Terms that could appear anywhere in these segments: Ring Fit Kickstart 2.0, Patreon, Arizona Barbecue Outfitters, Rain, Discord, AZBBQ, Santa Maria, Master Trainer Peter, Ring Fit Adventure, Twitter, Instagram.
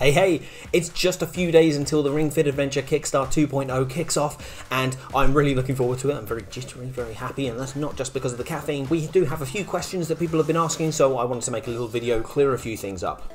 Hey, it's just a few days until the Ring Fit Adventure Kickstart 2.0 kicks off, and I'm really looking forward to it. I'm very jittery, very happy, and that's not just because of the caffeine. We do have a few questions that people have been asking, so I wanted to make a little video, clear a few things up.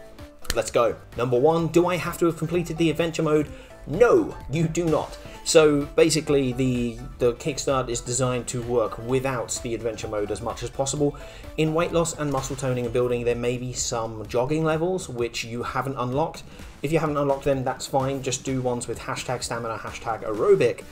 Let's go. Number one, do I have to have completed the adventure mode? No, you do not. So basically the kickstart is designed to work without the adventure mode as much as possible. In weight loss and muscle toning and building, there may be some jogging levels which you haven't unlocked. If you haven't unlocked them, that's fine. Just do ones with hashtag stamina, hashtag aerobic,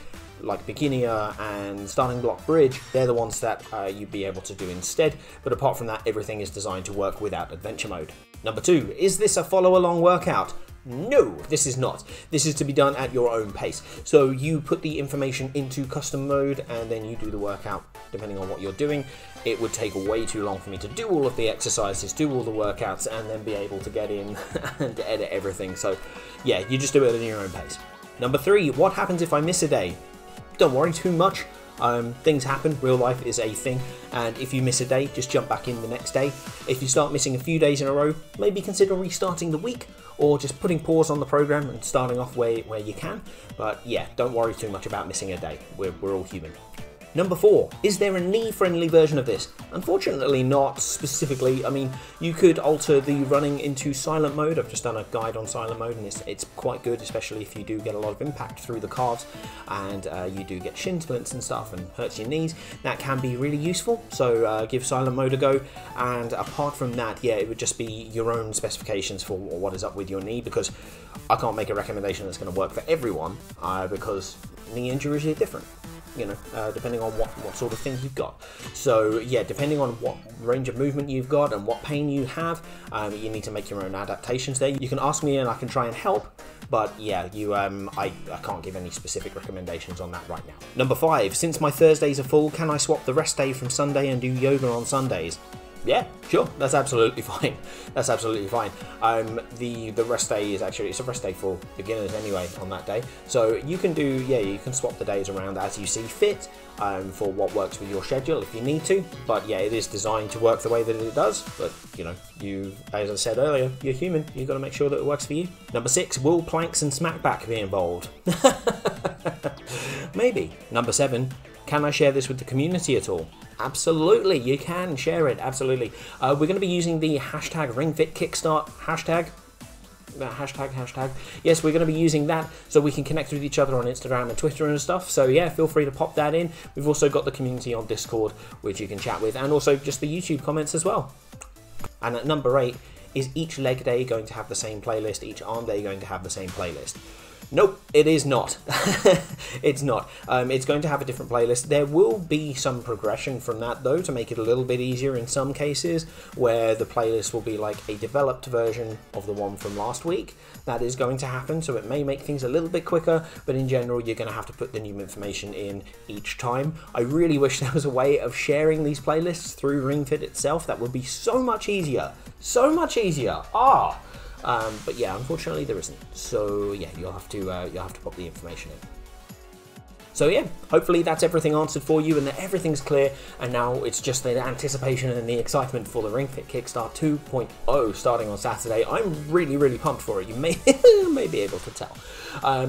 like beginner and starting block bridge. They're the ones that you'd be able to do instead. But apart from that, everything is designed to work without adventure mode. Number two, is this a follow-along workout? No, this is not. This is to be done at your own pace. So you put the information into custom mode and then you do the workout depending on what you're doing. It would take way too long for me to do all of the exercises, do all the workouts, and then be able to get in and edit everything. So yeah, you just do it at your own pace. Number three, what happens if I miss a day? Don't worry too much. Things happen, real life is a thing, and if you miss a day, just jump back in the next day. If you start missing a few days in a row, maybe consider restarting the week or just putting pause on the program and starting off where you can. But yeah, don't worry too much about missing a day. We're all human. Number four, is there a knee-friendly version of this? Unfortunately not specifically. I mean, you could alter the running into silent mode. I've just done a guide on silent mode and it's quite good, especially if you do get a lot of impact through the calves and you do get shin splints and stuff and hurts your knees. That can be really useful, so give silent mode a go. And apart from that, yeah, it would just be your own specifications for what is up with your knee, because I can't make a recommendation that's going to work for everyone because knee injuries are different. You know, depending on what sort of things you've got. So yeah, depending on what range of movement you've got and what pain you have, you need to make your own adaptations there. You can ask me and I can try and help, but yeah, I can't give any specific recommendations on that right now. Number five, since my Thursdays are full, can I swap the rest day from Sunday and do yoga on Sundays? Yeah, sure, that's absolutely fine. That's absolutely fine. The rest day is actually, it's a rest day for beginners anyway on that day. So you can do, yeah, you can swap the days around as you see fit for what works with your schedule if you need to. But yeah, it is designed to work the way that it does. But you know, as I said earlier, you're human. You've got to make sure that it works for you. Number six, will planks and smackback be involved? Maybe. Number seven, can I share this with the community at all? Absolutely, you can share it, absolutely. We're going to be using the hashtag RingFitKickstart hashtag. Yes, we're going to be using that so we can connect with each other on Instagram and Twitter and stuff. So yeah, feel free to pop that in. We've also got the community on Discord, which you can chat with, and also just the YouTube comments as well. And at number eight, is each leg day going to have the same playlist? Each arm day going to have the same playlist? Nope, it is not. It's not. It's going to have a different playlist. There will be some progression from that though, to make it a little bit easier in some cases, where the playlist will be like a developed version of the one from last week. That is going to happen, so it may make things a little bit quicker, but in general you're going to have to put the new information in each time. I really wish there was a way of sharing these playlists through Ring Fit itself. That would be so much easier. So much easier. But yeah, unfortunately there isn't. So yeah, you'll have to pop the information in. So yeah, hopefully that's everything answered for you and that everything's clear, and now it's just the anticipation and the excitement for the Ring Fit Kickstart 2.0 starting on Saturday. I'm really, really pumped for it. You may, may be able to tell.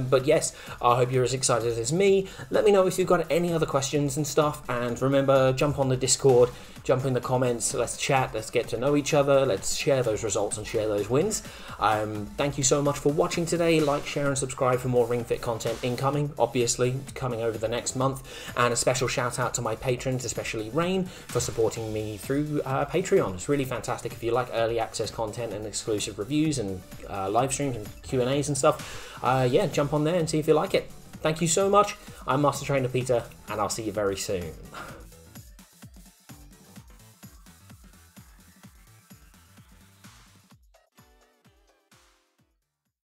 But yes, I hope you're as excited as me. Let me know if you've got any other questions and stuff, and remember, jump on the Discord, jump in the comments, let's chat, let's get to know each other, let's share those results and share those wins. Thank you so much for watching today. Like, share and subscribe for more Ring Fit content incoming, obviously, over the next month. And a special shout out to my patrons, especially Rain, for supporting me through Patreon. It's really fantastic. If you like early access content and exclusive reviews and live streams and Q&A's and stuff, yeah, jump on there and see if you like it. Thank you so much. I'm Master Trainer Peter, and I'll see you very soon.